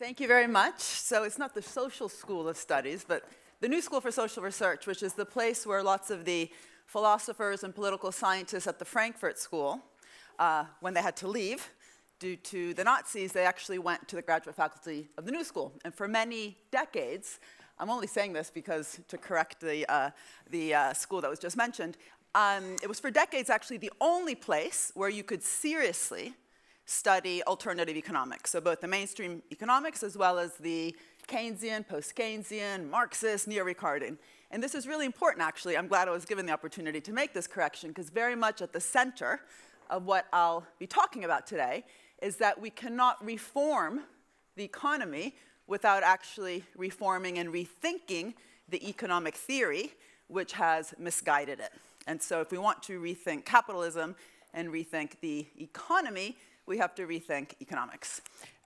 Thank you very much. So it's not the social school of studies, but the New School for Social Research, which is the place where lots of the philosophers and political scientists at the Frankfurt School, when they had to leave due to the Nazis, they actually went to the graduate faculty of the New School. And for many decades, I'm only saying this because to correct the school that was just mentioned, it was for decades actually the only place where you could seriously study alternative economics. So both the mainstream economics as well as the Keynesian, post-Keynesian, Marxist, neo-Ricardian. And this is really important, actually. I'm glad I was given the opportunity to make this correction, because very much at the center of what I'll be talking about today is that we cannot reform the economy without actually reforming and rethinking the economic theory, which has misguided it. And so if we want to rethink capitalism and rethink the economy, we have to rethink economics.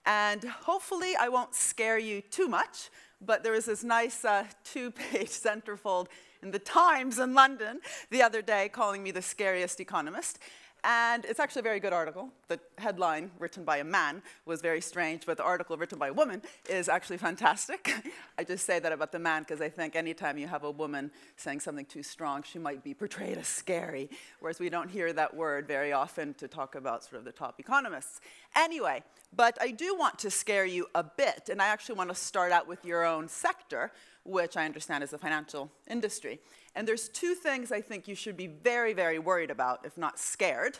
And hopefully I won't scare you too much, but there was this nice two-page centerfold in the Times in London the other day calling me the scariest economist. And it's actually a very good article. The headline written by a man was very strange, but the article written by a woman is actually fantastic. I just say that about the man because I think anytime you have a woman saying something too strong, she might be portrayed as scary, whereas we don't hear that word very often to talk about sort of the top economists. Anyway, but I do want to scare you a bit, and I actually want to start out with your own sector, which I understand is the financial industry. And there's two things I think you should be very, very worried about, if not scared,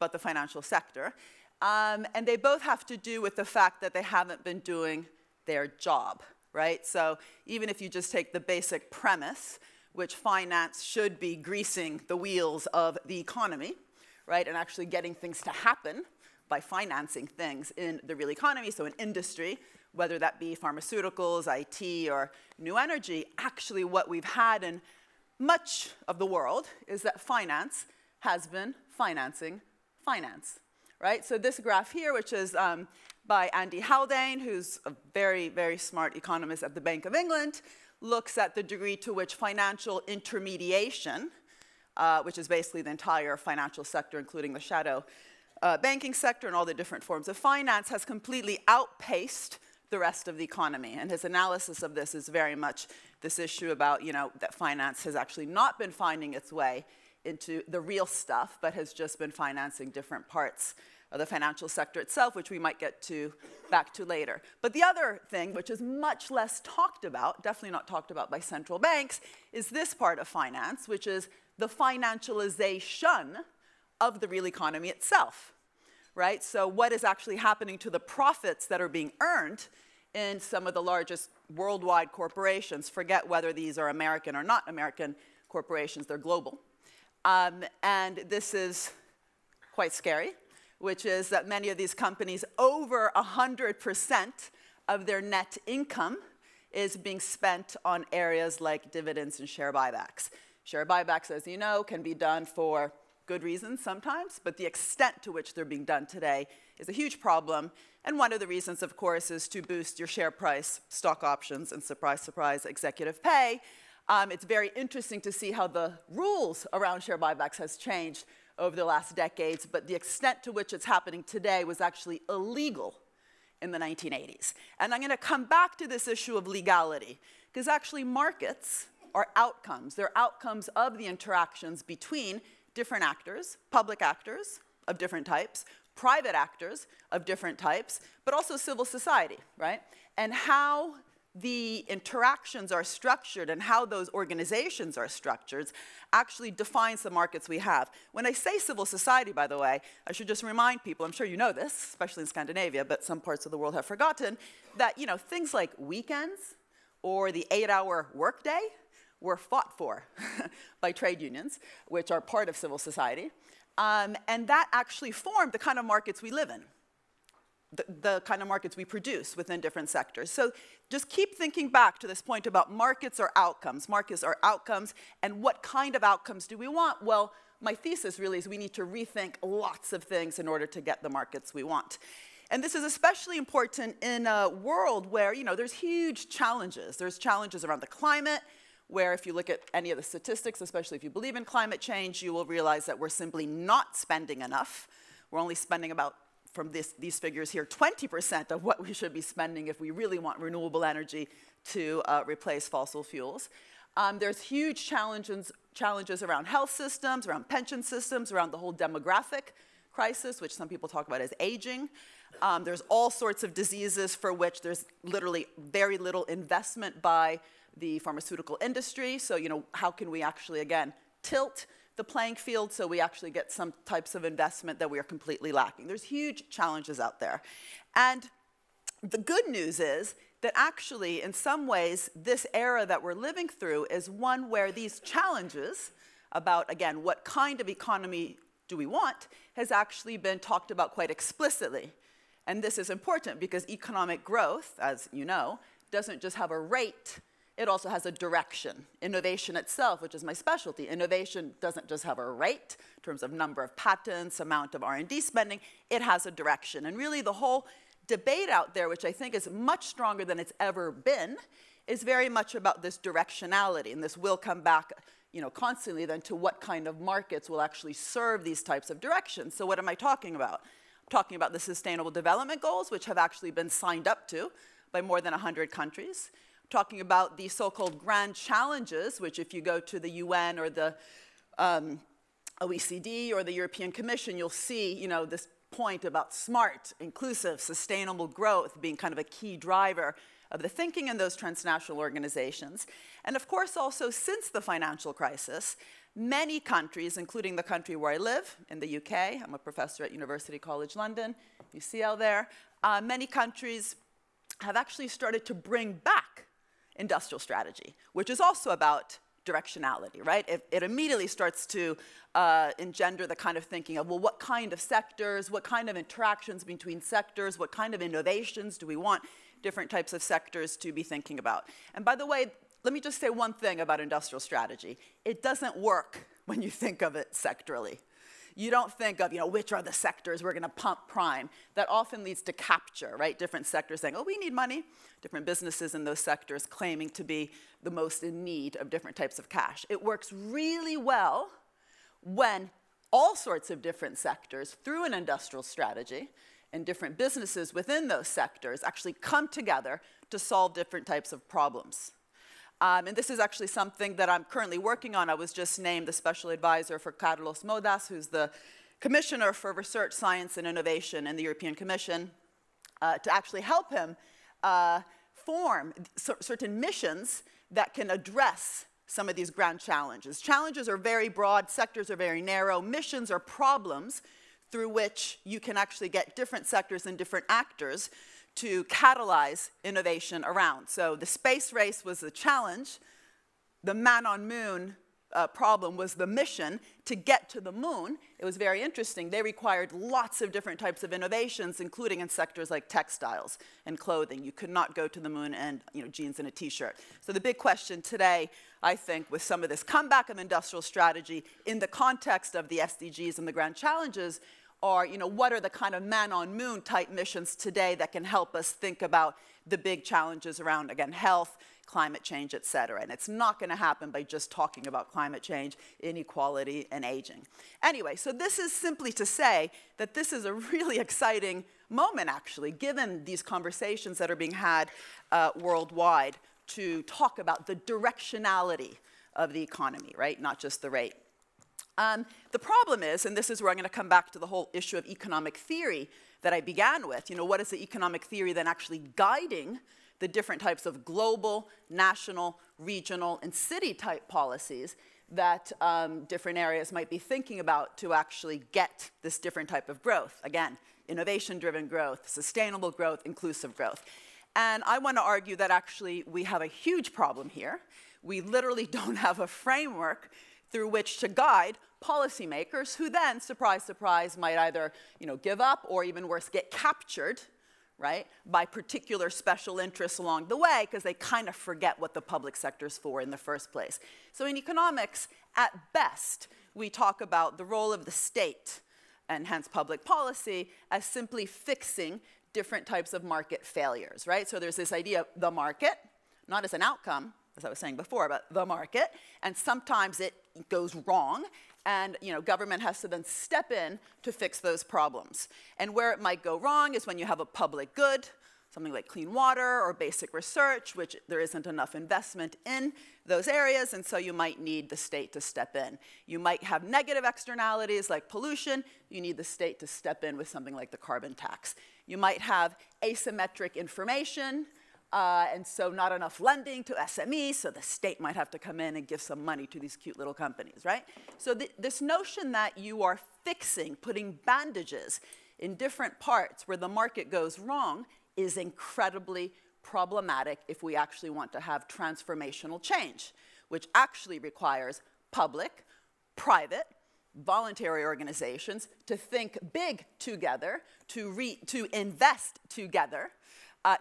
about the financial sector. And they both have to do with the fact that they haven't been doing their job, right? So even if you just take the basic premise, which finance should be greasing the wheels of the economy, right, and actually getting things to happen by financing things in the real economy, so in industry, whether that be pharmaceuticals, IT, or new energy, actually what we've had in much of the world is that finance has been financing finance, right? So this graph here, which is by Andy Haldane, who's a very, very smart economist at the Bank of England, looks at the degree to which financial intermediation, which is basically the entire financial sector, including the shadow banking sector and all the different forms of finance, has completely outpaced the rest of the economy. And his analysis of this is very much this issue about, you know, that finance has actually not been finding its way into the real stuff, but has just been financing different parts of the financial sector itself, which we might get to back to later. But the other thing, which is much less talked about, definitely not talked about by central banks, is this part of finance, which is the financialization of the real economy itself. Right? So what is actually happening to the profits that are being earned in some of the largest worldwide corporations? Forget whether these are American or not American corporations, they're global. And this is quite scary, which is that many of these companies, over 100% of their net income is being spent on areas like dividends and share buybacks. Share buybacks, as you know, can be done for good reasons sometimes, but the extent to which they're being done today is a huge problem. And one of the reasons, of course, is to boost your share price, stock options, and surprise, surprise, executive pay. It's very interesting to see how the rules around share buybacks has changed over the last decades, but the extent to which it's happening today was actually illegal in the 1980s. And I'm going to come back to this issue of legality, because actually markets are outcomes. They're outcomes of the interactions between different actors, public actors of different types, private actors of different types, but also civil society, right? And how the interactions are structured and how those organizations are structured actually defines the markets we have. When I say civil society, by the way, I should just remind people, I'm sure you know this, especially in Scandinavia, but some parts of the world have forgotten, that you know, things like weekends or the 8-hour workday were fought for by trade unions, which are part of civil society. And that actually formed the kind of markets we live in, the kind of markets we produce within different sectors. So just keep thinking back to this point about markets are outcomes. Markets are outcomes, and what kind of outcomes do we want? Well, my thesis really is we need to rethink lots of things in order to get the markets we want. And this is especially important in a world where, you know, there's huge challenges. There's challenges around the climate, where if you look at any of the statistics, especially if you believe in climate change, you will realize that we're simply not spending enough. We're only spending about from these figures here, 20% of what we should be spending if we really want renewable energy to replace fossil fuels. There's huge challenges around health systems, around pension systems, around the whole demographic crisis, which some people talk about as aging. There's all sorts of diseases for which there's literally very little investment by the pharmaceutical industry. So, you know, how can we actually, again, tilt the playing field so we actually get some types of investment that we are completely lacking? There's huge challenges out there. And the good news is that actually, in some ways, this era that we're living through is one where these challenges about, again, what kind of economy do we want, has actually been talked about quite explicitly. And this is important because economic growth, as you know, doesn't just have a rate, it also has a direction. Innovation itself, which is my specialty, innovation doesn't just have a rate in terms of number of patents, amount of R&D spending, it has a direction. And really the whole debate out there, which I think is much stronger than it's ever been, is very much about this directionality, and this will come back, you know, constantly then to what kind of markets will actually serve these types of directions. So what am I talking about? I'm talking about the Sustainable Development Goals, which have actually been signed up to by more than 100 countries. I'm talking about the so-called grand challenges, which if you go to the UN or the OECD or the European Commission, you'll see, you know, this point about smart, inclusive, sustainable growth being kind of a key driver of the thinking in those transnational organizations. And of course, also since the financial crisis, many countries, including the country where I live, in the UK, I'm a professor at University College London, UCL there, many countries have actually started to bring back industrial strategy, which is also about directionality, right? It immediately starts to engender the kind of thinking of, well, what kind of sectors, what kind of interactions between sectors, what kind of innovations do we want different types of sectors to be thinking about? And by the way, let me just say one thing about industrial strategy. It doesn't work when you think of it sectorally. You don't think of, you know, which are the sectors we're going to pump prime. That often leads to capture, right? Different sectors saying, oh, we need money. Different businesses in those sectors claiming to be the most in need of different types of cash. It works really well when all sorts of different sectors, through an industrial strategy, and different businesses within those sectors actually come together to solve different types of problems. And this is actually something that I'm currently working on. I was just named the special advisor for Carlos Modas, who's the commissioner for research, science, and innovation in the European Commission, to actually help him form certain missions that can address some of these grand challenges. Challenges are very broad, sectors are very narrow, missions are problems through which you can actually get different sectors and different actors to catalyze innovation around. So the space race was the challenge. The man on moon problem was the mission to get to the moon. It was very interesting. They required lots of different types of innovations, including in sectors like textiles and clothing. You could not go to the moon in, you know, jeans and a t-shirt. So the big question today, I think, with some of this comeback of industrial strategy in the context of the SDGs and the grand challenges are, you know, what are the kind of man-on-moon type missions today that can help us think about the big challenges around, again, health, climate change, et cetera. And it's not going to happen by just talking about climate change, inequality, and aging. Anyway, so this is simply to say that this is a really exciting moment, actually, given these conversations that are being had worldwide to talk about the directionality of the economy, right, not just the rate. The problem is, and this is where I'm going to come back to the whole issue of economic theory that I began with, you know, what is the economic theory then actually guiding the different types of global, national, regional, and city-type policies that different areas might be thinking about to actually get this different type of growth. Again, innovation-driven growth, sustainable growth, inclusive growth. And I want to argue that actually we have a huge problem here. We literally don't have a framework through which to guide policymakers who then, surprise, surprise, might either, you know, give up or even worse, get captured, right, by particular special interests along the way because they kind of forget what the public sector is for in the first place. So in economics, at best, we talk about the role of the state and hence public policy as simply fixing different types of market failures, right? So there's this idea of the market, not as an outcome, as I was saying before, about the market, and sometimes it goes wrong, And government has to then step in to fix those problems. And where it might go wrong is when you have a public good, something like clean water or basic research, which there isn't enough investment in those areas, and so you might need the state to step in. You might have negative externalities like pollution. You need the state to step in with something like the carbon tax. You might have asymmetric information, and so not enough lending to SMEs, so the state might have to come in and give some money to these cute little companies, right? So this notion that you are fixing, putting bandages in different parts where the market goes wrong is incredibly problematic if we actually want to have transformational change, which actually requires public, private, voluntary organizations to think big together, to invest together,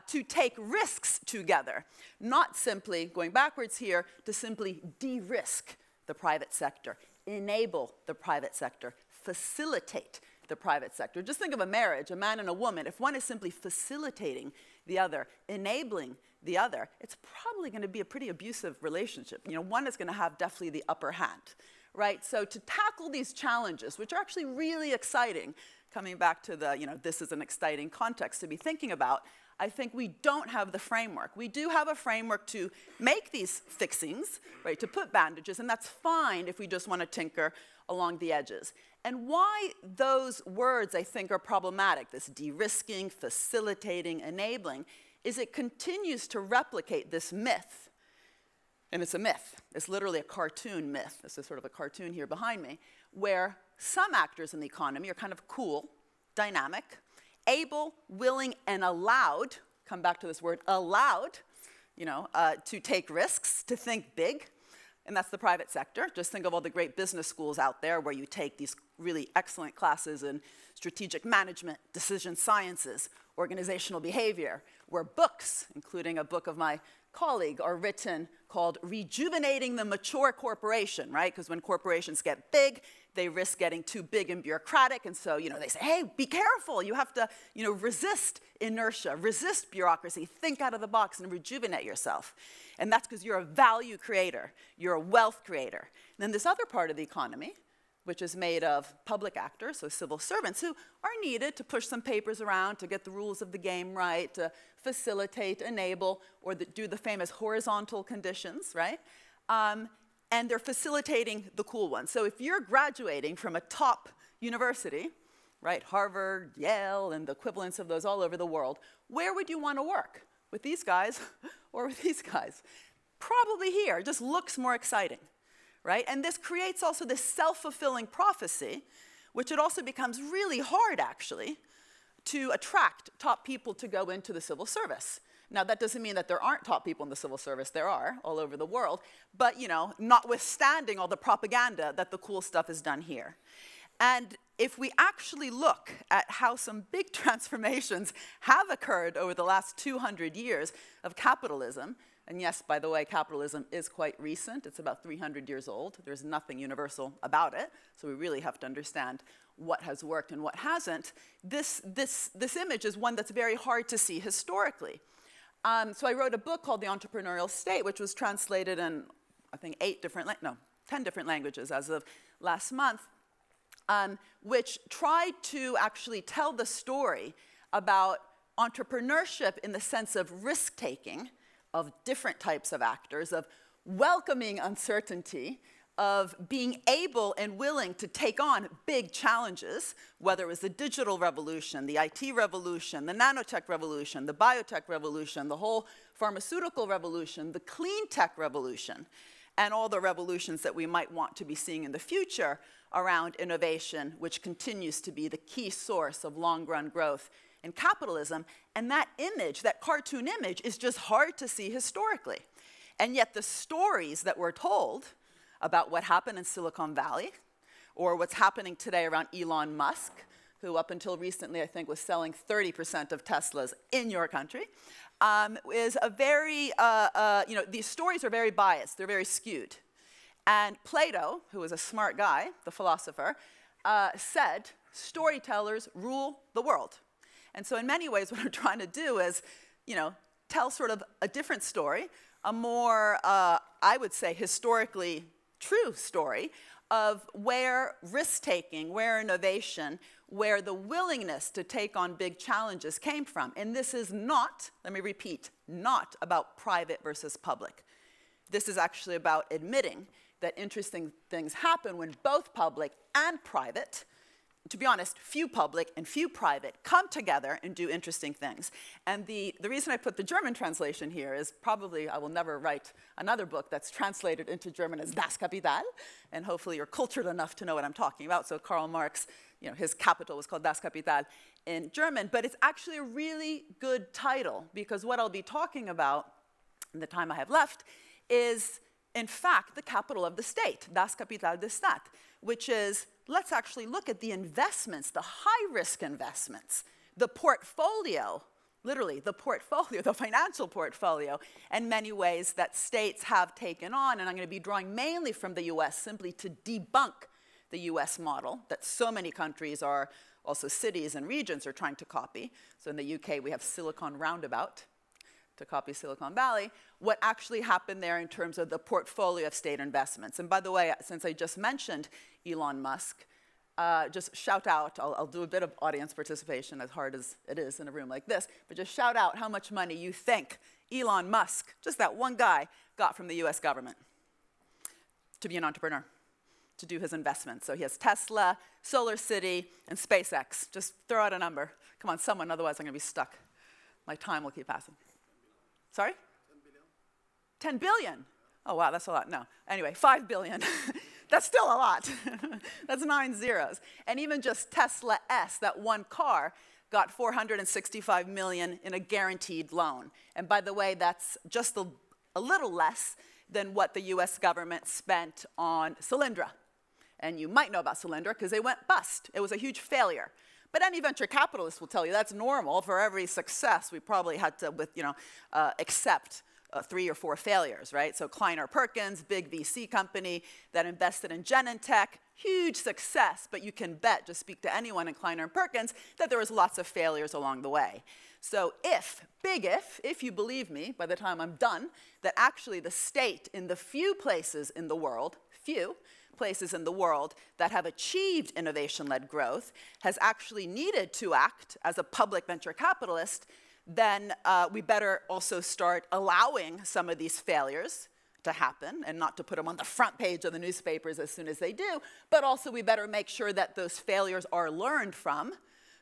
to take risks together, not simply, going backwards here, to simply de-risk the private sector, enable the private sector, facilitate the private sector. Just think of a marriage, a man and a woman. If one is simply facilitating the other, enabling the other, it's probably going to be a pretty abusive relationship. One is going to have definitely the upper hand, right? So to tackle these challenges, which are actually really exciting, coming back to the, this is an exciting context to be thinking about, I think we don't have the framework. We do have a framework to make these fixings, right, to put bandages, and that's fine if we just want to tinker along the edges. And why those words, I think, are problematic, this de-risking, facilitating, enabling, is it continues to replicate this myth. And it's a myth. It's literally a cartoon myth. This is sort of a cartoon here behind me, where some actors in the economy are kind of cool, dynamic, able, willing, and allowed, come back to this word, allowed, to take risks, to think big. And that's the private sector. Just think of all the great business schools out there where you take these really excellent classes in strategic management, decision sciences, organizational behavior, where books, including a book of my colleague, are written called Rejuvenating the Mature Corporation, right? Because when corporations get big, they risk getting too big and bureaucratic, and so they say, hey, be careful. You have to resist inertia, resist bureaucracy, think out of the box and rejuvenate yourself. And that's because you're a value creator. You're a wealth creator. And then this other part of the economy, which is made of public actors, so civil servants, who are needed to push some papers around, to get the rules of the game right, to facilitate, enable, or do the famous horizontal conditions, right? And they're facilitating the cool ones. So if you're graduating from a top university, right, Harvard, Yale, and the equivalents of those all over the world, where would you want to work? With these guys or with these guys? Probably here. It just looks more exciting. Right? And this creates also this self-fulfilling prophecy, which it also becomes really hard, actually, to attract top people to go into the civil service. Now, that doesn't mean that there aren't top people in the civil service. There are all over the world. But, notwithstanding all the propaganda that the cool stuff is done here. And if we actually look at how some big transformations have occurred over the last 200 years of capitalism, and yes, by the way, capitalism is quite recent. It's about 300 years old. There's nothing universal about it. So we really have to understand what has worked and what hasn't. This image is one that's very hard to see historically. So I wrote a book called The Entrepreneurial State, which was translated in, I think, 10 different languages as of last month, which tried to actually tell the story about entrepreneurship in the sense of risk-taking, of different types of actors, of welcoming uncertainty, of being able and willing to take on big challenges, whether it was the digital revolution, the IT revolution, the nanotech revolution, the biotech revolution, the whole pharmaceutical revolution, the clean tech revolution, and all the revolutions that we might want to be seeing in the future around innovation, which continues to be the key source of long-run growth in capitalism. And that image, that cartoon image, is just hard to see historically. And yet the stories that we're told about what happened in Silicon Valley, or what's happening today around Elon Musk, who up until recently, I think, was selling 30% of Teslas in your country, is a very, these stories are very biased. They're very skewed. And Plato, who was a smart guy, the philosopher, said, storytellers rule the world. And so in many ways, what I'm trying to do is, tell sort of a different story, a more, I would say, historically true story of where risk-taking, where innovation, where the willingness to take on big challenges came from. And this is not, let me repeat, not about private versus public. This is actually about admitting that interesting things happen when both public and private, to be honest, few public and few private, come together and do interesting things. And the reason I put the German translation here is probably I will never write another book that's translated into German as Das Kapital, and hopefully you're cultured enough to know what I'm talking about. So Karl Marx, you know, his Capital was called Das Kapital in German, but it's actually a really good title, because what I'll be talking about in the time I have left is, in fact, the capital of the state, Das Kapital des Staat, which is, let's actually look at the investments, the high-risk investments, the portfolio, literally the portfolio, the financial portfolio, and many ways that states have taken on. And I'm going to be drawing mainly from the US simply to debunk the US model that so many countries are, also cities and regions are trying to copy. So in the UK, we have Silicon Roundabout to copy Silicon Valley, what actually happened there in terms of the portfolio of state investments. And by the way, since I just mentioned Elon Musk, just shout out, I'll do a bit of audience participation, as hard as it is in a room like this, but just shout out how much money you think Elon Musk, just that one guy, got from the US government to be an entrepreneur, to do his investments. So he has Tesla, Solar City, and SpaceX. Just throw out a number. Come on, someone, otherwise I'm gonna be stuck. My time will keep passing. Sorry? 10 billion. 10 billion? Oh, wow, that's a lot. No. Anyway, 5 billion. That's still a lot. That's 9 zeros. And even just Tesla S, that one car, got 465 million in a guaranteed loan. And by the way, that's just a little less than what the US government spent on Solyndra. And you might know about Solyndra because they went bust. It was a huge failure. But any venture capitalist will tell you that's normal. For every success, we probably had to, with, you know, accept 3 or 4 failures, right? So Kleiner Perkins, big VC company that invested in Genentech, huge success. But you can bet, just speak to anyone in Kleiner Perkins, that there was lots of failures along the way. So if, big if you believe me, by the time I'm done, that actually the state in the few places in the world, few places in the world that have achieved innovation-led growth has actually needed to act as a public venture capitalist, then we better also start allowing some of these failures to happen and not to put them on the front page of the newspapers as soon as they do, but also we better make sure that those failures are learned from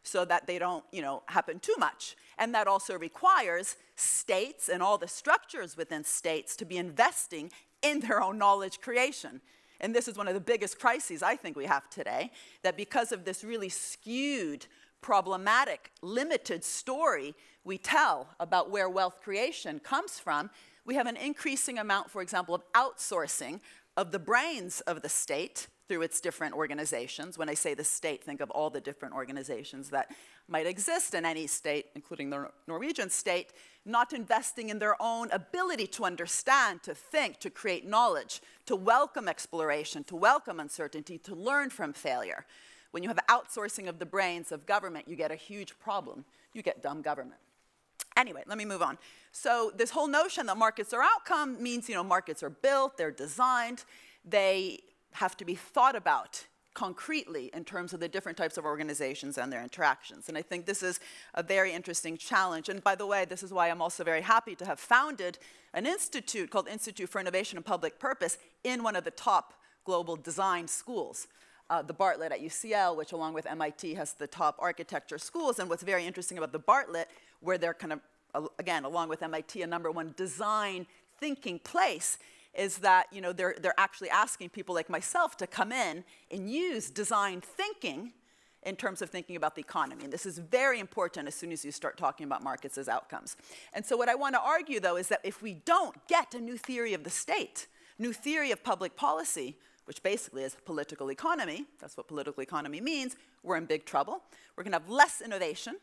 so that they don't, you know, happen too much. And that also requires states and all the structures within states to be investing in their own knowledge creation. And this is one of the biggest crises I think we have today, that because of this really skewed, problematic, limited story we tell about where wealth creation comes from, we have an increasing amount, for example, of outsourcing of the brains of the state through its different organizations. When I say the state, think of all the different organizations that might exist in any state, including the Norwegian state, not investing in their own ability to understand, to think, to create knowledge, to welcome exploration, to welcome uncertainty, to learn from failure. When you have outsourcing of the brains of government, you get a huge problem. You get dumb government. Anyway, let me move on. So this whole notion that markets are outcome means, you know, markets are built, they're designed, they have to be thought about concretely in terms of the different types of organizations and their interactions. And I think this is a very interesting challenge. And by the way, this is why I'm also very happy to have founded an institute called Institute for Innovation and Public Purpose in one of the top global design schools, the Bartlett at UCL, which along with MIT has the top architecture schools. And what's very interesting about the Bartlett, where they're kind of, again, along with MIT, a #1 design thinking place, is that, you know, they're actually asking people like myself to come in and use design thinking in terms of thinking about the economy. And this is very important as soon as you start talking about markets as outcomes. And so what I want to argue, though, is that if we don't get a new theory of the state, new theory of public policy, which basically is political economy, that's what political economy means, we're in big trouble. We're going to have less innovation,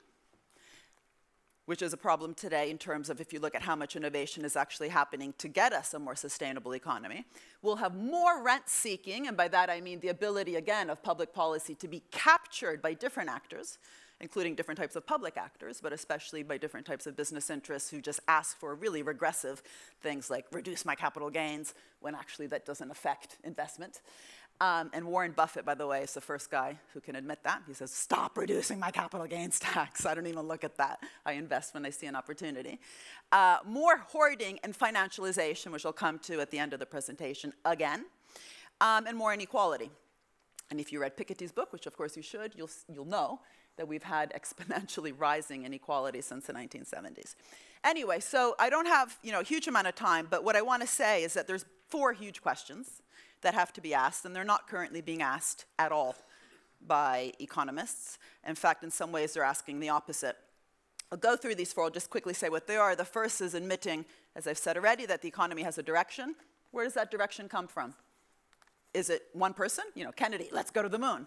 which is a problem today in terms of if you look at how much innovation is actually happening to get us a more sustainable economy. We'll have more rent-seeking, and by that I mean the ability, again, of public policy to be captured by different actors, including different types of public actors, but especially by different types of business interests who just ask for really regressive things like reduce my capital gains, when actually that doesn't affect investment. And Warren Buffett, by the way, is the first guy who can admit that. He says, stop reducing my capital gains tax. I don't even look at that. I invest when I see an opportunity. More hoarding and financialization, which I'll come to at the end of the presentation again, and more inequality. And if you read Piketty's book, which of course you should, you'll know that we've had exponentially rising inequality since the 1970s. Anyway, so I don't have a huge amount of time, but what I want to say is that there's 4 huge questions that have to be asked, and they're not currently being asked at all by economists. In fact, in some ways, they're asking the opposite. I'll go through these 4. I'll just quickly say what they are. The first is admitting, as I've said already, that the economy has a direction. Where does that direction come from? Is it one person? You know, Kennedy, let's go to the moon.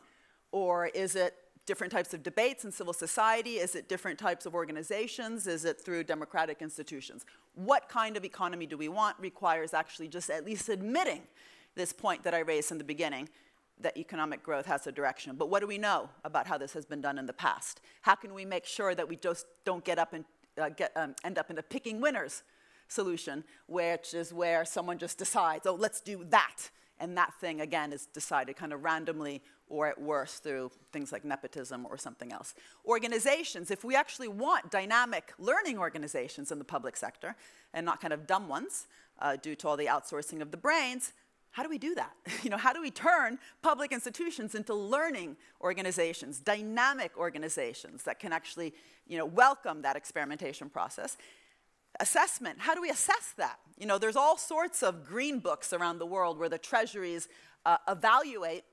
Or is it different types of debates in civil society? Is it different types of organizations? Is it through democratic institutions? What kind of economy do we want requires actually just at least admitting this point that I raised in the beginning, that economic growth has a direction. But what do we know about how this has been done in the past? How can we make sure that we just don't get up and end up in a picking winners solution, which is where someone just decides, oh, let's do that. And that thing, again, is decided kind of randomly or at worst through things like nepotism or something else. Organizations, if we actually want dynamic learning organizations in the public sector and not kind of dumb ones due to all the outsourcing of the brains, how do we do that? How do we turn public institutions into learning organizations, dynamic organizations that can actually, welcome that experimentation process? Assessment, how do we assess that? There's all sorts of green books around the world where the treasuries evaluate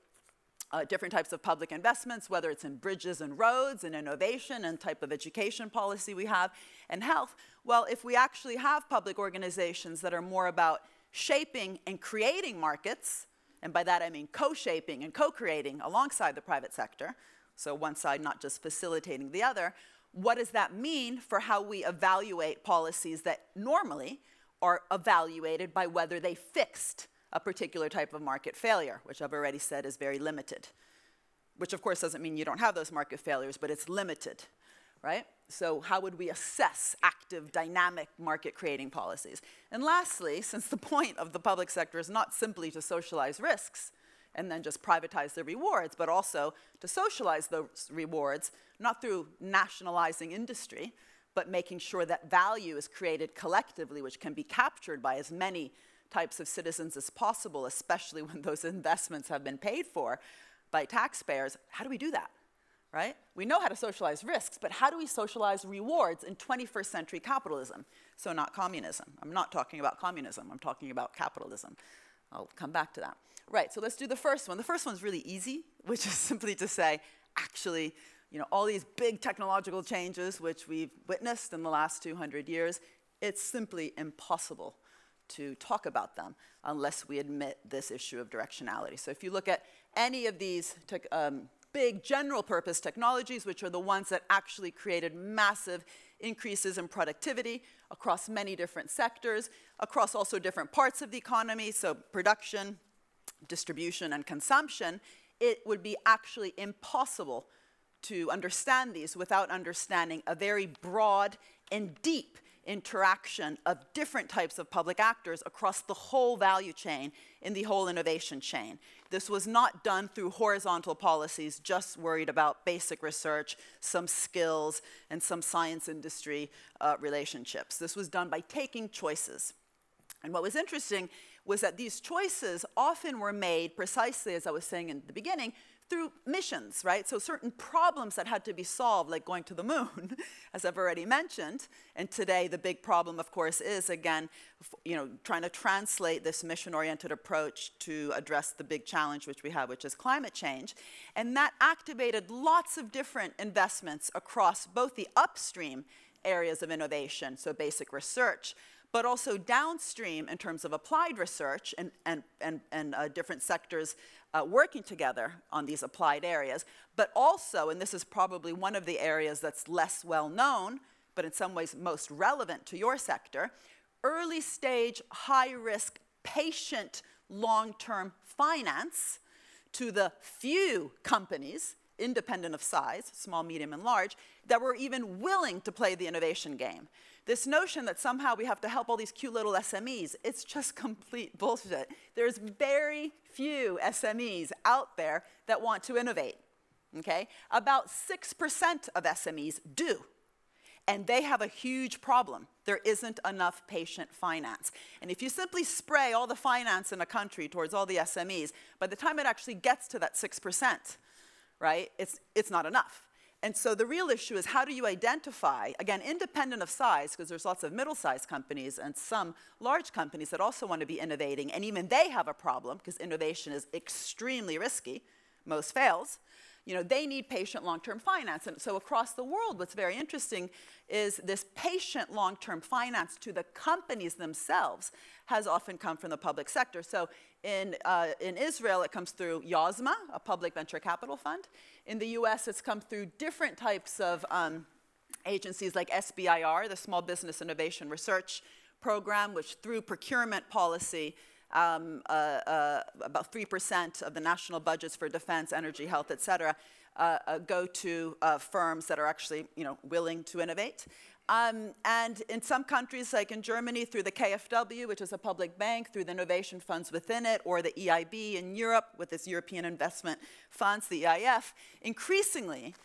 different types of public investments, whether it's in bridges and roads and innovation and type of education policy we have and health. Well, if we actually have public organizations that are more about shaping and creating markets, and by that I mean co-shaping and co-creating alongside the private sector, so one side not just facilitating the other, what does that mean for how we evaluate policies that normally are evaluated by whether they fixed a particular type of market failure, which I've already said is very limited, which of course doesn't mean you don't have those market failures, but it's limited, right? So how would we assess active, dynamic, market-creating policies? And lastly, since the point of the public sector is not simply to socialize risks and then just privatize the rewards, but also to socialize those rewards, not through nationalizing industry, but making sure that value is created collectively, which can be captured by as many types of citizens as possible, especially when those investments have been paid for by taxpayers. How do we do that? Right? We know how to socialize risks, but how do we socialize rewards in 21st century capitalism? So not communism. I'm not talking about communism. I'm talking about capitalism. I'll come back to that. Right, so let's do the first one. The first one's really easy, which is simply to say, actually, all these big technological changes which we've witnessed in the last 200 years, it's simply impossible to talk about them unless we admit this issue of directionality. So if you look at any of these big general purpose technologies, which are the ones that actually created massive increases in productivity across many different sectors, across also different parts of the economy, so production, distribution, and consumption, it would be actually impossible to understand these without understanding a very broad and deep interaction of different types of public actors across the whole value chain, in the whole innovation chain. This was not done through horizontal policies, just worried about basic research, some skills, and some science industry relationships. This was done by taking choices. And what was interesting was that these choices often were made precisely, as I was saying in the beginning, through missions, right? So certain problems that had to be solved, like going to the moon, as I've already mentioned. And today, the big problem, of course, is, again, trying to translate this mission-oriented approach to address the big challenge which we have, which is climate change. And that activated lots of different investments across both the upstream areas of innovation, so basic research, but also downstream in terms of applied research and different sectors working together on these applied areas. But also, and this is probably one of the areas that's less well known, but in some ways most relevant to your sector, early stage, high risk, patient, long-term finance to the few companies, independent of size, small, medium, and large, that were even willing to play the innovation game. This notion that somehow we have to help all these cute little SMEs, it's just complete bullshit. There's very few SMEs out there that want to innovate, okay? About 6% of SMEs do, and they have a huge problem. There isn't enough patient finance. And if you simply spray all the finance in a country towards all the SMEs, by the time it actually gets to that 6%, right, it's not enough. And so the real issue is how do you identify, again, independent of size, because there's lots of middle-sized companies and some large companies that also want to be innovating, and even they have a problem because innovation is extremely risky, most fails. You know, they need patient long-term finance. And so across the world, what's very interesting is this patient long-term finance to the companies themselves has often come from the public sector. So in Israel, it comes through Yozma, a public venture capital fund. In the US, it's come through different types of agencies like SBIR, the Small Business Innovation Research Program, which through procurement policy, about 3% of the national budgets for defense, energy, health, et cetera, go to firms that are actually, you know, willing to innovate. And in some countries, like in Germany, through the KfW, which is a public bank, through the innovation funds within it, or the EIB in Europe with its European investment funds, the EIF, increasingly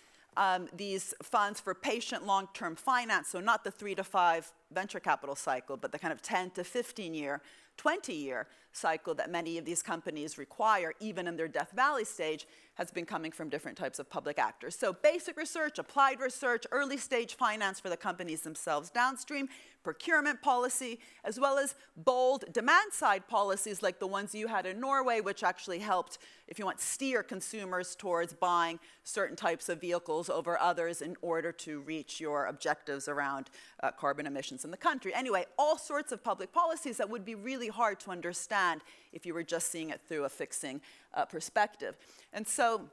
these funds for patient long-term finance, so not the 3 to 5 venture capital cycle, but the kind of 10 to 15 year, 20 year cycle that many of these companies require, even in their Death Valley stage, has been coming from different types of public actors. So basic research, applied research, early stage finance for the companies themselves downstream, procurement policy, as well as bold demand side policies like the ones you had in Norway, which actually helped, if you want, steer consumers towards buying certain types of vehicles over others in order to reach your objectives around carbon emissions in the country. Anyway, all sorts of public policies that would be really hard to understand if you were just seeing it through a fixing perspective. And so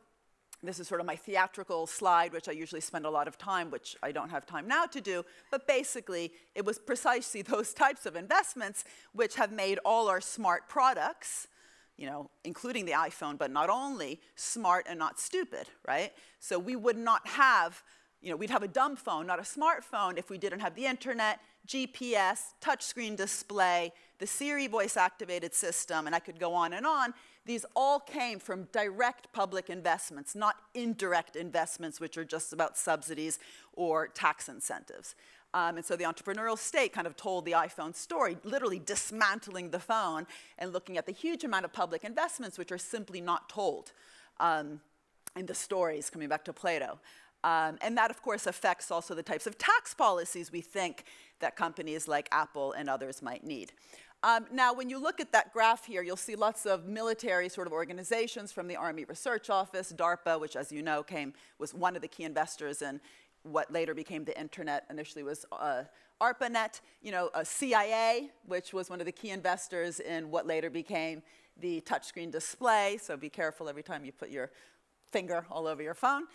this is sort of my theatrical slide, which I usually spend a lot of time, which I don't have time now to do. But basically, it was precisely those types of investments which have made all our smart products, you know, including the iPhone, but not only, smart and not stupid, right? So we would not have, you know, we'd have a dumb phone, not a smartphone, if we didn't have the internet, GPS, touchscreen display, the Siri voice-activated system, and I could go on and on. These all came from direct public investments, not indirect investments, which are just about subsidies or tax incentives. And so the entrepreneurial state kind of told the iPhone story, literally dismantling the phone and looking at the huge amount of public investments, which are simply not told in the stories, coming back to Plato. And that, of course, affects also the types of tax policies we think that companies like Apple and others might need. Now, when you look at that graph here, you'll see lots of military sort of organizations from the Army Research Office, DARPA, which, as you know, was one of the key investors in what later became the internet, initially was ARPANET, you know, CIA, which was one of the key investors in what later became the touchscreen display. So be careful every time you put your finger all over your phone.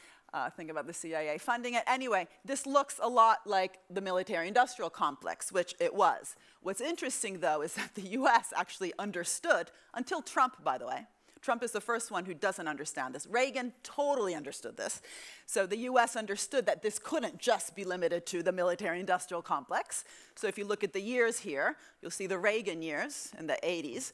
Think about the CIA funding it. Anyway, this looks a lot like the military-industrial complex, which it was. What's interesting, though, is that the US actually understood, until Trump, by the way. Trump is the first one who doesn't understand this. Reagan totally understood this. So the US understood that this couldn't just be limited to the military-industrial complex. So if you look at the years here, you'll see the Reagan years in the 80s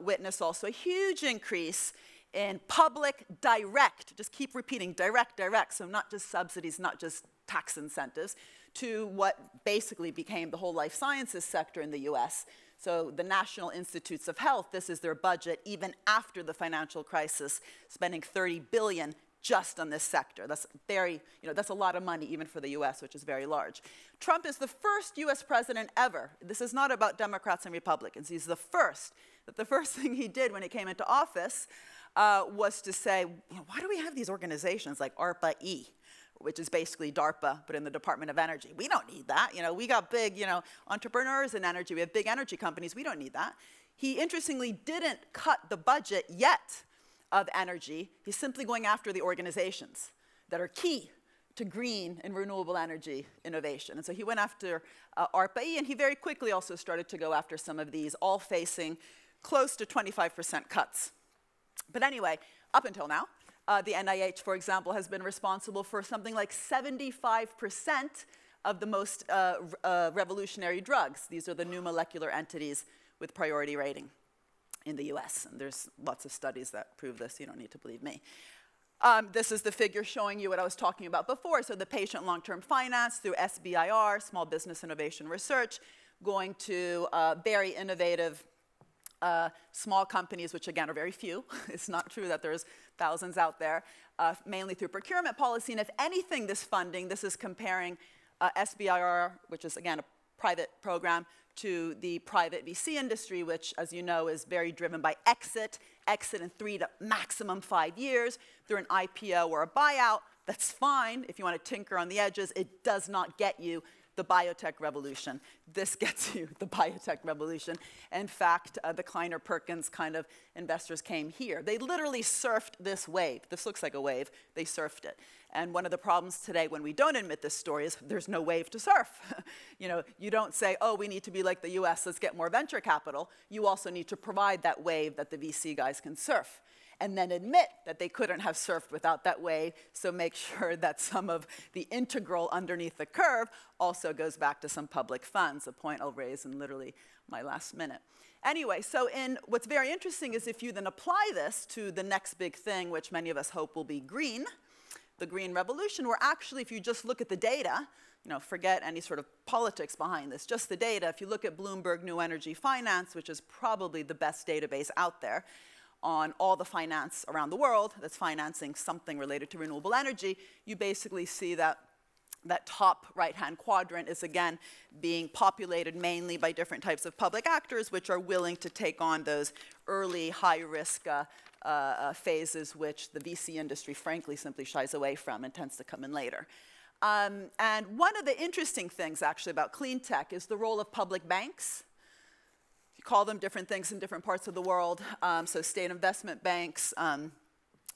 witness also a huge increase in public direct, just keep repeating, direct, direct, so not just subsidies, not just tax incentives, to what basically became the whole life sciences sector in the US. So the National Institutes of Health, this is their budget, even after the financial crisis, spending $30 billion just on this sector. That's very, you know, that's a lot of money even for the US, which is very large. Trump is the first US president ever. This is not about Democrats and Republicans. He's the first. But the first thing he did when he came into office was to say, you know, why do we have these organizations like ARPA-E, which is basically DARPA, but in the Department of Energy? We don't need that. You know, we got big, you know, entrepreneurs in energy. We have big energy companies. We don't need that. He interestingly didn't cut the budget yet of energy. He's simply going after the organizations that are key to green and renewable energy innovation. And so he went after ARPA-E, and he very quickly also started to go after some of these, all facing close to 25% cuts. But anyway, up until now, the NIH, for example, has been responsible for something like 75% of the most revolutionary drugs. These are the new molecular entities with priority rating in the US. And there's lots of studies that prove this. You don't need to believe me. This is the figure showing you what I was talking about before. So the patient long-term finance through SBIR, Small Business Innovation Research, going to very innovative small companies, which again are very few. It's not true that there's thousands out there, mainly through procurement policy. And if anything, this funding, this is comparing SBIR, which is again a private program, to the private VC industry, which, as you know, is very driven by exit, exit in 3 to maximum 5 years through an IPO or a buyout. That's fine if you want to tinker on the edges. It does not get you the biotech revolution. This gets you the biotech revolution. In fact, the Kleiner Perkins kind of investors came here. They literally surfed this wave. This looks like a wave. They surfed it. And one of the problems today when we don't admit this story is there's no wave to surf. You know, you don't say, oh, we need to be like the US, let's get more venture capital. You also need to provide that wave that the VC guys can surf, and then admit that they couldn't have surfed without that wave, so make sure that some of the integral underneath the curve also goes back to some public funds, a point I'll raise in literally my last minute. Anyway, so in what's very interesting is if you then apply this to the next big thing, which many of us hope will be green, the green revolution, where actually if you just look at the data, you know, forget any sort of politics behind this, just the data, if you look at Bloomberg New Energy Finance, which is probably the best database out there, on all the finance around the world that's financing something related to renewable energy, you basically see that that top right-hand quadrant is again being populated mainly by different types of public actors which are willing to take on those early high-risk phases which the VC industry frankly simply shies away from and tends to come in later. And one of the interesting things actually about clean tech is the role of public banks. Call them different things in different parts of the world, so state investment banks,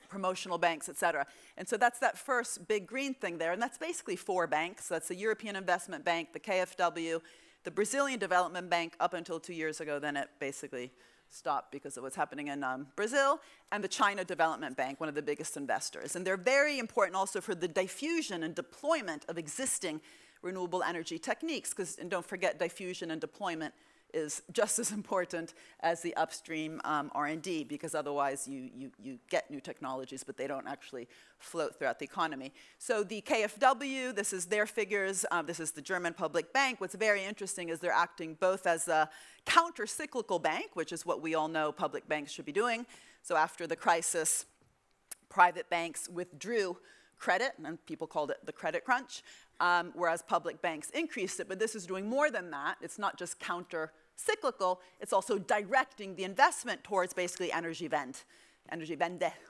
promotional banks, et cetera. And so that's that first big green thing there, and that's basically 4 banks. That's the European Investment Bank, the KfW, the Brazilian Development Bank up until 2 years ago, then it basically stopped because of what's happening in Brazil, and the China Development Bank, one of the biggest investors. And they're very important also for the diffusion and deployment of existing renewable energy techniques, because, and don't forget, diffusion and deployment is just as important as the upstream R&D, because otherwise you get new technologies, but they don't actually float throughout the economy. So the KfW, this is their figures, this is the German Public Bank. What's very interesting is they're acting both as a counter-cyclical bank, which is what we all know public banks should be doing. So after the crisis, private banks withdrew credit, and people called it the credit crunch, whereas public banks increased it. But this is doing more than that. It's not just counter-cyclical, it's also directing the investment towards basically Energiewende,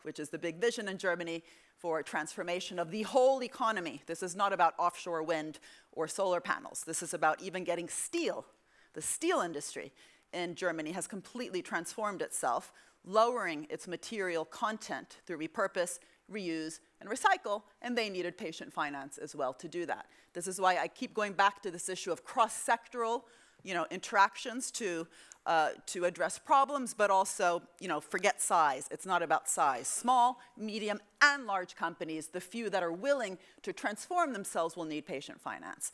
which is the big vision in Germany for transformation of the whole economy. This is not about offshore wind or solar panels. This is about even getting steel. The steel industry in Germany has completely transformed itself, lowering its material content through repurpose, reuse, and recycle, and they needed patient finance as well to do that. This is why I keep going back to this issue of cross-sectoral, you know, interactions to address problems, but also, you know, forget size. It's not about size. Small, medium, and large companies, the few that are willing to transform themselves will need patient finance.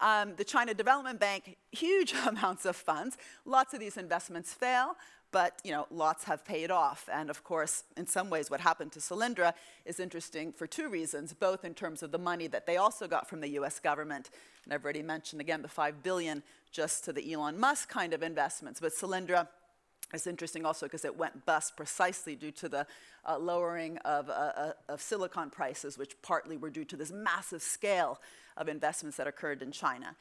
The China Development Bank, huge amounts of funds. Lots of these investments fail, but you know, lots have paid off. And of course, in some ways, what happened to Solyndra is interesting for 2 reasons, both in terms of the money that they also got from the US government. And I've already mentioned, again, the $5 billion just to the Elon Musk kind of investments. But Solyndra is interesting also because it went bust precisely due to the lowering of silicon prices, which partly were due to this massive scale of investments that occurred in China.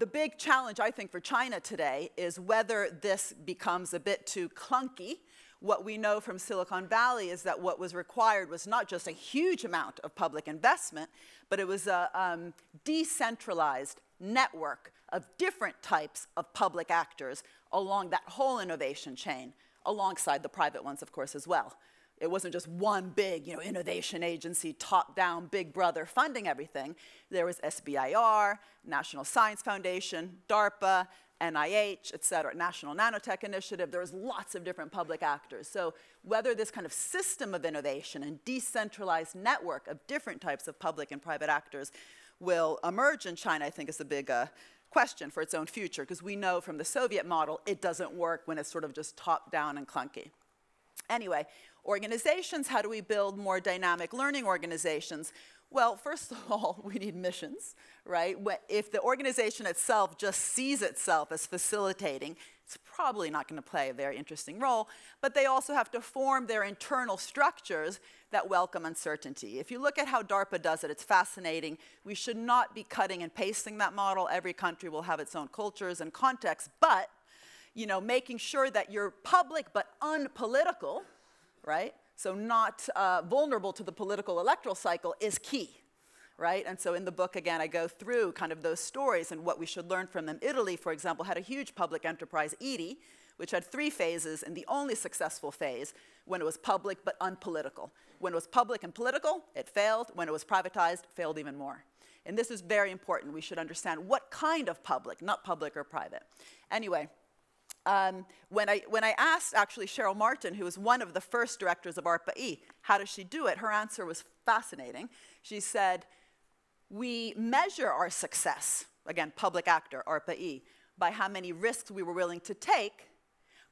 The big challenge, I think, for China today is whether this becomes a bit too clunky. What we know from Silicon Valley is that what was required was not just a huge amount of public investment, but it was a decentralized network of different types of public actors along that whole innovation chain, alongside the private ones, of course, as well. It wasn't just one big, you know, innovation agency, top-down, big brother funding everything. There was SBIR, National Science Foundation, DARPA, NIH, et cetera, National Nanotech Initiative. There was lots of different public actors. So whether this kind of system of innovation and decentralized network of different types of public and private actors will emerge in China, I think, is a big question for its own future, because we know from the Soviet model it doesn't work when it's sort of just top down and clunky. Anyway, organizations, how do we build more dynamic learning organizations? Well, first of all, we need missions, right? If the organization itself just sees itself as facilitating, it's probably not going to play a very interesting role, but they also have to form their internal structures that welcome uncertainty. If you look at how DARPA does it, it's fascinating. We should not be cutting and pasting that model. Every country will have its own cultures and contexts, but you know, making sure that you're public but unpolitical, right? So not vulnerable to the political electoral cycle is key, right? And so in the book, again, I go through kind of those stories and what we should learn from them. Italy, for example, had a huge public enterprise, EDI, which had 3 phases, and the only successful phase when it was public but unpolitical. When it was public and political, it failed. When it was privatized, it failed even more. And this is very important. We should understand what kind of public, not public or private. Anyway. When I asked, actually, Cheryl Martin, who was one of the first directors of ARPA-E, how does she do it, her answer was fascinating. She said, we measure our success, again, public actor, ARPA-E, by how many risks we were willing to take,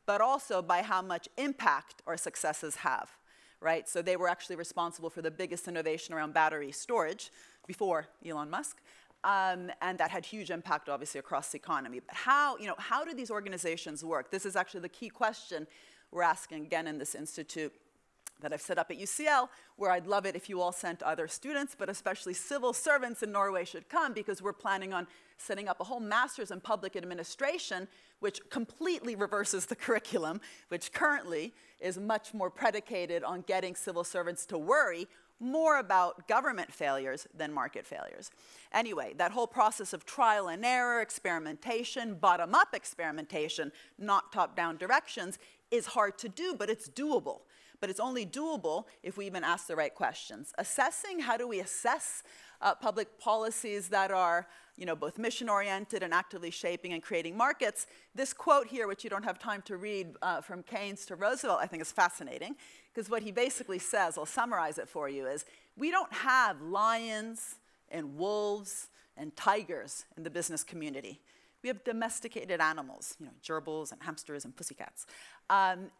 but also by how much impact our successes have, right? So they were actually responsible for the biggest innovation around battery storage before Elon Musk. And that had huge impact, obviously, across the economy. But how, you know, how do these organizations work? This is actually the key question we're asking, again, in this institute that I've set up at UCL, where I'd love it if you all sent other students, but especially civil servants in Norway should come, because we're planning on setting up a whole master's in public administration, which completely reverses the curriculum, which currently is much more predicated on getting civil servants to worry more about government failures than market failures. Anyway, that whole process of trial and error, experimentation, bottom-up experimentation, not top-down directions, is hard to do, but it's doable. But it's only doable if we even ask the right questions. Assessing, how do we assess public policies that are, you know, both mission-oriented and actively shaping and creating markets? This quote here, which you don't have time to read, from Keynes to Roosevelt, I think is fascinating, because what he basically says, I'll summarize it for you, is we don't have lions and wolves and tigers in the business community. We have domesticated animals, you know, gerbils and hamsters and pussycats. And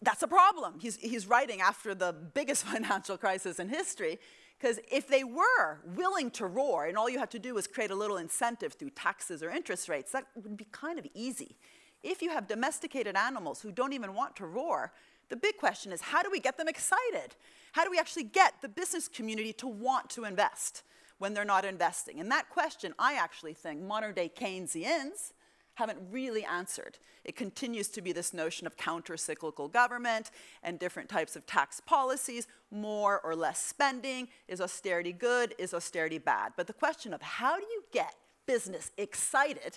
that's a problem. He's writing after the biggest financial crisis in history, because if they were willing to roar and all you had to do was create a little incentive through taxes or interest rates, that would be kind of easy. If you have domesticated animals who don't even want to roar, the big question is, how do we get them excited? How do we actually get the business community to want to invest when they're not investing? And that question, I actually think modern-day Keynesians haven't really answered. It continues to be this notion of counter-cyclical government and different types of tax policies, more or less spending. Is austerity good? Is austerity bad? But the question of how do you get business excited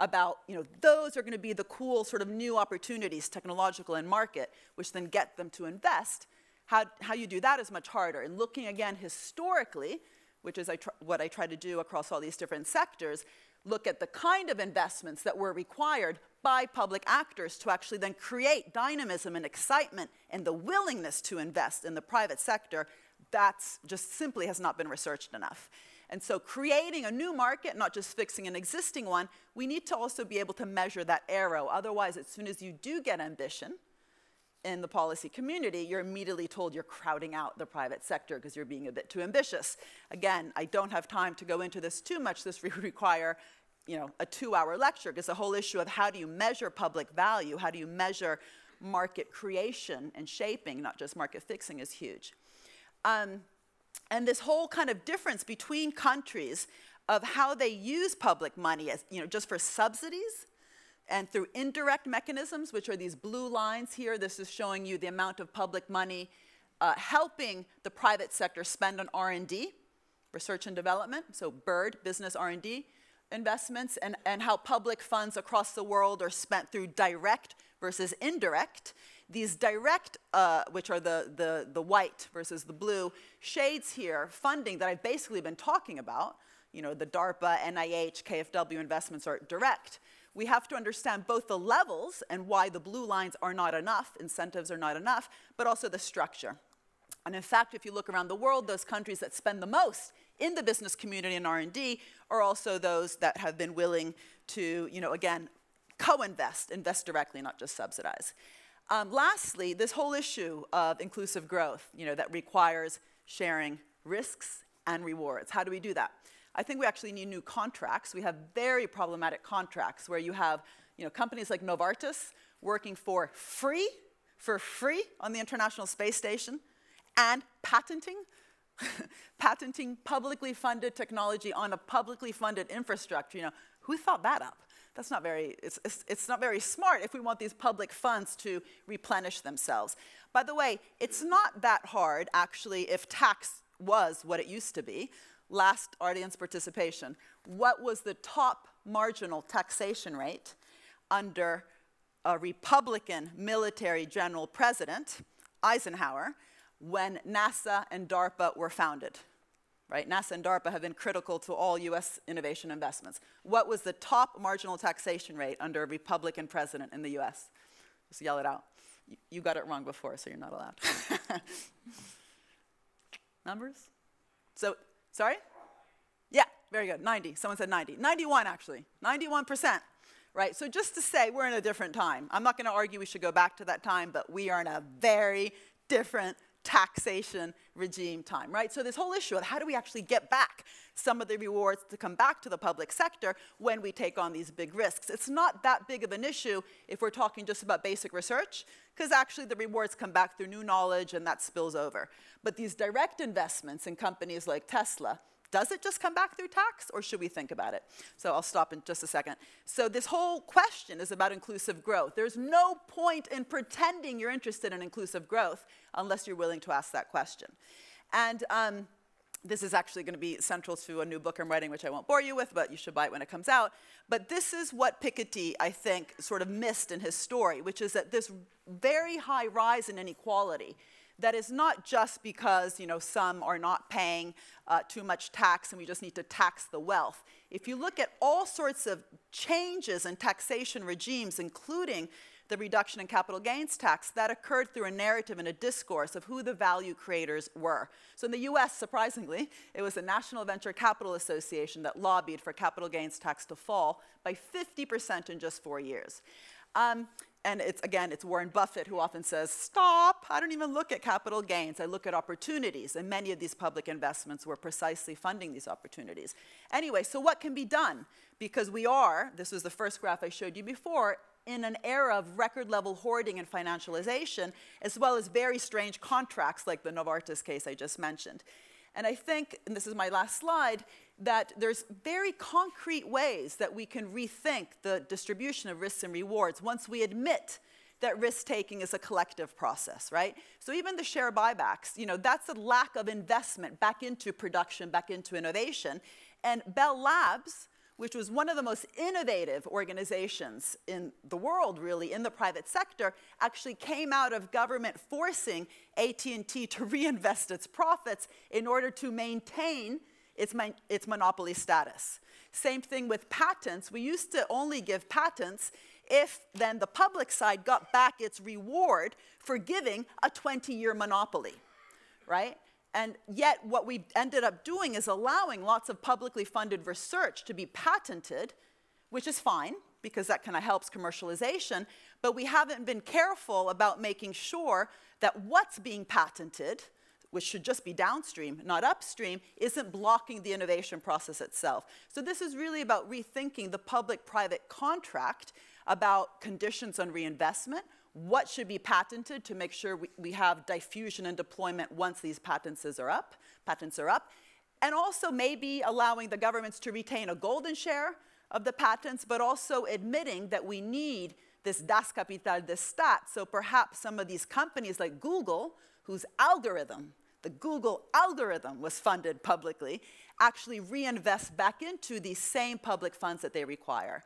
about, you know, those are going to be the cool sort of new opportunities, technological and market, which then get them to invest, how you do that is much harder. And looking again historically, which is what I try to do across all these different sectors, look at the kind of investments that were required by public actors to actually then create dynamism and excitement and the willingness to invest in the private sector. That's just simply has not been researched enough. And so creating a new market, not just fixing an existing one, we need to also be able to measure that arrow. Otherwise, as soon as you do get ambition in the policy community, you're immediately told you're crowding out the private sector because you're being a bit too ambitious. Again, I don't have time to go into this too much. This would require, you know, a 2-hour lecture, because the whole issue of how do you measure public value, how do you measure market creation and shaping, not just market fixing, is huge. And this whole kind of difference between countries of how they use public money, as, you know, just for subsidies, and through indirect mechanisms, which are these blue lines here. This is showing you the amount of public money helping the private sector spend on R&D, research and development, so BIRD, business R&D investments, and how public funds across the world are spent through direct versus indirect. These direct, which are the white versus the blue shades here, funding that I've basically been talking about, you know, the DARPA, NIH, KfW investments are direct. We have to understand both the levels and why the blue lines are not enough, incentives are not enough, but also the structure. And in fact, if you look around the world, those countries that spend the most in the business community and R&D are also those that have been willing to, again, co-invest, invest directly, not just subsidize. Lastly, this whole issue of inclusive growth, that requires sharing risks and rewards. How do we do that? I think we actually need new contracts. We have very problematic contracts where you have companies like Novartis working for free on the International Space Station and patenting publicly funded technology on a publicly funded infrastructure. Who thought that up? That's not very, it's not very smart if we want these public funds to replenish themselves. By the way, it's not that hard, actually, if tax was what it used to be. Last audience participation. What was the top marginal taxation rate under a Republican military general president, Eisenhower, when NASA and DARPA were founded? Right? NASA and DARPA have been critical to all US innovation investments. What was the top marginal taxation rate under a Republican president in the US? Just yell it out. You got it wrong before, so you're not allowed. Numbers? So, sorry? Yeah, very good, 90, someone said 90. 91 actually, 91%, right? So just to say we're in a different time. I'm not gonna argue we should go back to that time, but we are in a very different taxation regime time, right? So this whole issue of how do we actually get back some of the rewards to come back to the public sector when we take on these big risks? It's not that big of an issue if we're talking just about basic research, because actually the rewards come back through new knowledge and that spills over. But these direct investments in companies like Tesla, does it just come back through tax, or should we think about it? So I'll stop in just a second. So this whole question is about inclusive growth. There's no point in pretending you're interested in inclusive growth unless you're willing to ask that question. And this is actually going to be central to a new book I'm writing, which I won't bore you with, but you should buy it when it comes out. But this is what Piketty, I think, sort of missed in his story, which is that this very high rise in inequality that is not just because some are not paying too much tax and we just need to tax the wealth. If you look at all sorts of changes in taxation regimes, including the reduction in capital gains tax, that occurred through a narrative and a discourse of who the value creators were. So in the US, surprisingly, it was the National Venture Capital Association that lobbied for capital gains tax to fall by 50% in just 4 years. And it's Warren Buffett who often says, stop, I don't even look at capital gains, I look at opportunities. And many of these public investments were precisely funding these opportunities. Anyway, so what can be done? Because we are, this was the first graph I showed you before, in an era of record level hoarding and financialization, as well as very strange contracts like the Novartis case I just mentioned. And I think, and this is my last slide, that there's very concrete ways that we can rethink the distribution of risks and rewards once we admit that risk-taking is a collective process, right? So even the share buybacks, that's a lack of investment back into production, back into innovation. And Bell Labs, which was one of the most innovative organizations in the world, really, in the private sector, actually came out of government forcing AT&T to reinvest its profits in order to maintain its monopoly status. Same thing with patents. We used to only give patents if then the public side got back its reward for giving a 20-year monopoly, right? And yet what we ended up doing is allowing lots of publicly funded research to be patented, which is fine, because that kind of helps commercialization, but we haven't been careful about making sure that what's being patented, which should just be downstream, not upstream, isn't blocking the innovation process itself. So this is really about rethinking the public-private contract about conditions on reinvestment, what should be patented to make sure we have diffusion and deployment once these patents are up, and also maybe allowing the governments to retain a golden share of the patents, but also admitting that we need this Das Kapital, this stat, so perhaps some of these companies like Google, whose algorithm, the Google algorithm was funded publicly, actually reinvest back into these same public funds that they require.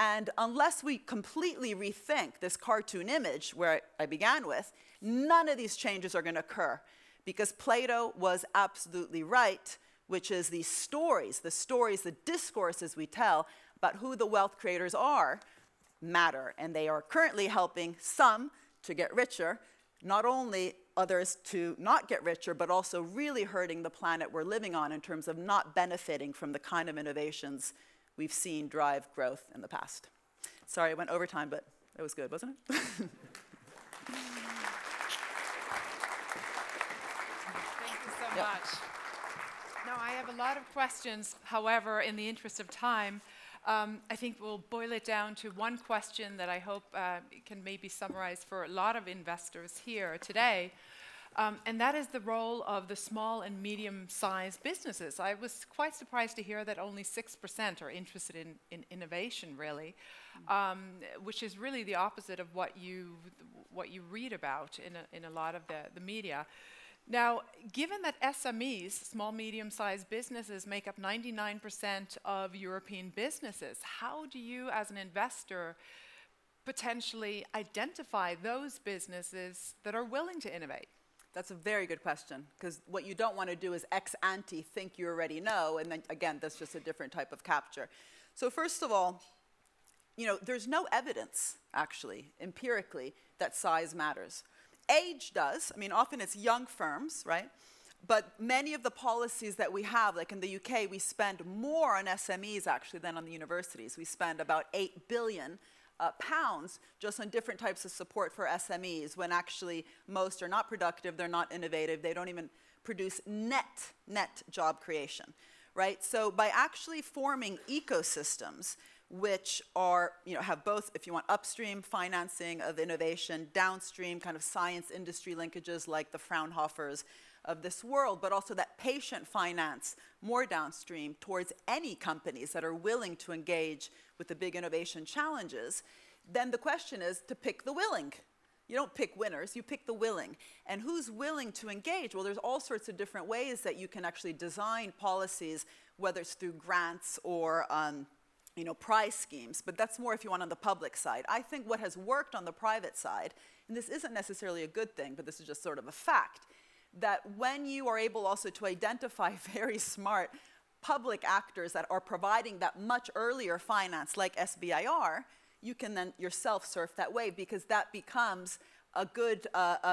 And unless we completely rethink this cartoon image where I began with, none of these changes are going to occur, because Plato was absolutely right, which is these stories, the discourses we tell about who the wealth creators are matter, and they are currently helping some to get richer, not only others to not get richer, but also really hurting the planet we're living on in terms of not benefiting from the kind of innovations we've seen drive growth in the past. Sorry, I went over time, but it was good, wasn't it? Thank you so much. Now, I have a lot of questions. However, in the interest of time, I think we'll boil it down to one question that I hope can maybe summarize for a lot of investors here today, and that is the role of the small and medium-sized businesses. I was quite surprised to hear that only 6% are interested in innovation, really, which is really the opposite of what you read about in a lot of the media. Now, given that SMEs, small, medium-sized businesses, make up 99% of European businesses, how do you, as an investor, potentially identify those businesses that are willing to innovate? That's a very good question, because what you don't want to do is ex-ante think you already know, and then, again, that's just a different type of capture. So first of all, you know, there's no evidence, actually, empirically, that size matters. Age does. I mean, often it's young firms, right? But many of the policies that we have, like in the UK, we spend more on SMEs, actually, than on the universities. We spend about £8 billion just on different types of support for SMEs, when actually most are not productive, they're not innovative, they don't even produce net job creation, right? So by actually forming ecosystems, which are, you know, have both, if you want, upstream financing of innovation, downstream kind of science industry linkages like the Fraunhofer's of this world, but also that patient finance more downstream towards any companies that are willing to engage with the big innovation challenges, then the question is to pick the willing. You don't pick winners, you pick the willing. And who's willing to engage? Well, there's all sorts of different ways that you can actually design policies, whether it's through grants or you know, prize schemes, but that's more, if you want, on the public side. I think what has worked on the private side, and this isn't necessarily a good thing, but this is just sort of a fact, that when you are able also to identify very smart public actors that are providing that much earlier finance, like SBIR, you can then yourself surf that wave, because that becomes a good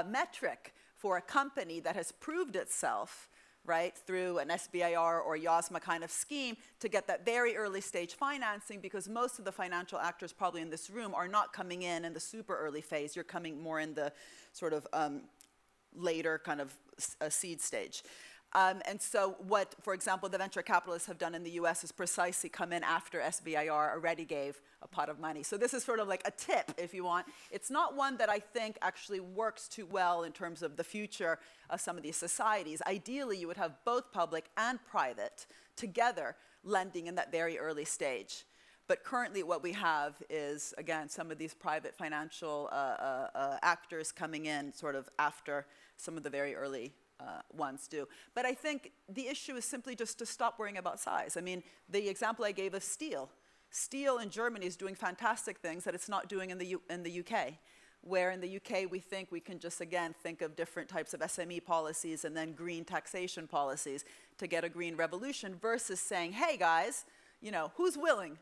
metric for a company that has proved itself, right, through an SBIR or YASMA kind of scheme to get that very early stage financing, because most of the financial actors probably in this room are not coming in the super early phase. You're coming more in the sort of later kind of seed stage. And so what, for example, the venture capitalists have done in the US is precisely come in after SBIR already gave a pot of money. So this is sort of like a tip, if you want. It's not one that I think actually works too well in terms of the future of some of these societies. Ideally, you would have both public and private together lending in that very early stage. But currently what we have is, again, some of these private financial actors coming in sort of after some of the very early ones do. But I think the issue is simply just to stop worrying about size. I mean, the example I gave of steel. Steel in Germany is doing fantastic things that it's not doing in the UK, where in the UK we think we can just, again, think of different types of SME policies and then green taxation policies to get a green revolution, versus saying, hey guys, you know, who's willing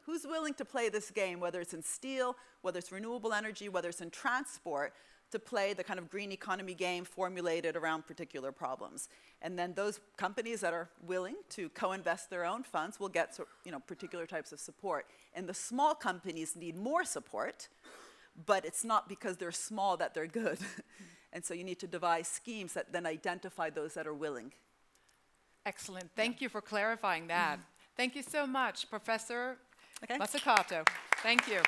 to play this game, whether it's in steel, whether it's renewable energy, whether it's in transport, to play the kind of green economy game formulated around particular problems. And then those companies that are willing to co-invest their own funds will get, you know, particular types of support. And the small companies need more support, but it's not because they're small that they're good. And so you need to devise schemes that then identify those that are willing. Excellent. Thank you for clarifying that. Thank you so much, Professor Mazzucato. Thank you.